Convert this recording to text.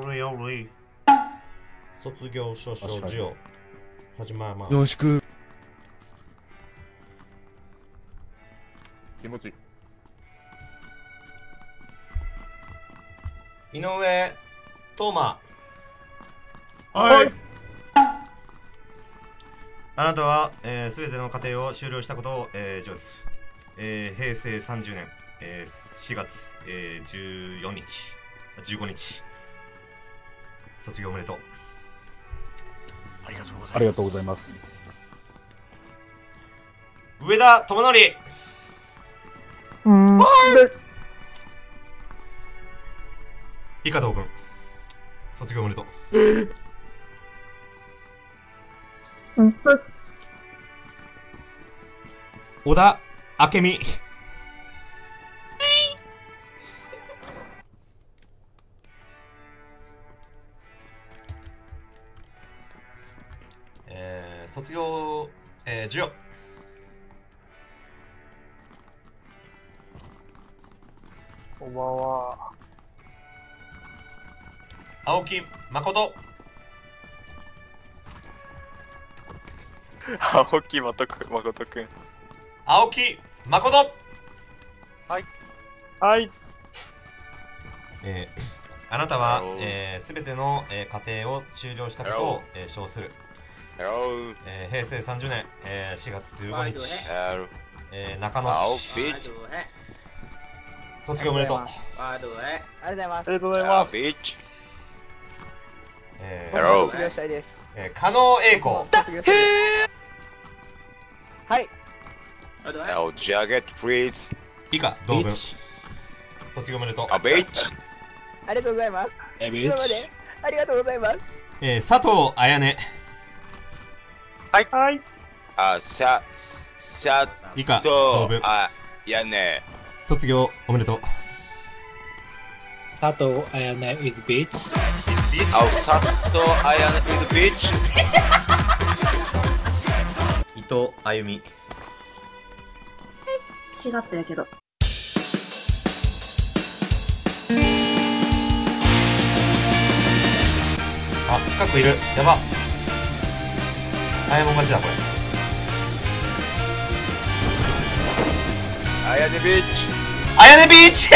これやるい。卒業証書授与始まります。よろしく。気持ちいい。井上トーマ。はい。あなたはすべての課程を終了したことを上司。平成30年4月14日15日卒業おめでとう。ありがとうございます。ありがとうございます。上田智則。以下同文卒業おめでとう。小田明美。卒業授与。こんばんは。青木誠。青木誠くん。青木誠。はい。はい。あなたはすべての家庭を終了したことを称する。平成30年4月15日、中野市卒業おめでとう。ありがとうございます。卒業したいです。加納英子。はい。以下同文卒業おめでとう。ありがとうございます。ありがとうございます。佐藤彩音。はい。はい。以下同文。卒業おめでとう。佐藤彩音 is bitch。佐藤彩音 is bitch。伊藤あゆみ。4月やけど。あ、近くいる。やば。あやもん勝ちだこれ。あやねビーチ。あやねビーチ